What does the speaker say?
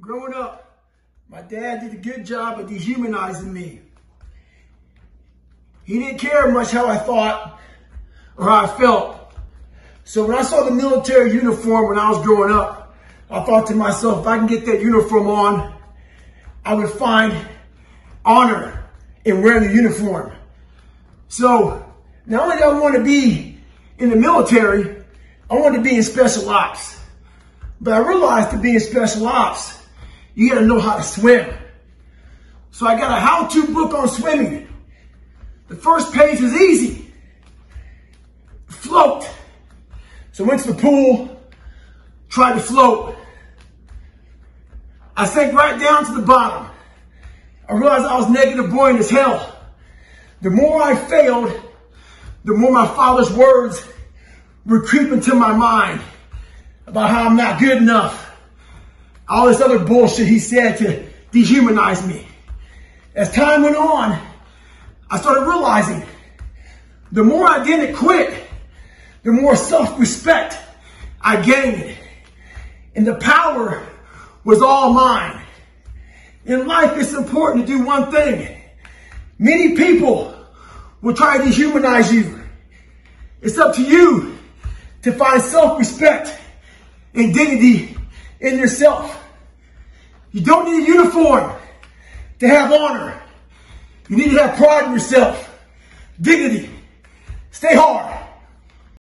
growing up, my dad did a good job of dehumanizing me. He didn't care much how I thought or how I felt. So when I saw the military uniform when I was growing up, I thought to myself, if I can get that uniform on, I would find honor in wearing the uniform. So not only did I want to be in the military, I wanted to be in special ops. But I realized to be in special ops, you gotta know how to swim. So I got a how-to book on swimming. The first page was easy. Float. So I went to the pool, tried to float. I sank right down to the bottom. I realized I was negative buoyant as hell. The more I failed, the more my father's words were creeping to my mind about how I'm not good enough. All this other bullshit he said to dehumanize me. As time went on, I started realizing the more I didn't quit, the more self-respect I gained. And the power was all mine. In life, it's important to do one thing. Many people will try to dehumanize you. It's up to you to find self-respect and dignity in yourself. You don't need a uniform to have honor. You need to have pride in yourself, dignity. Stay hard.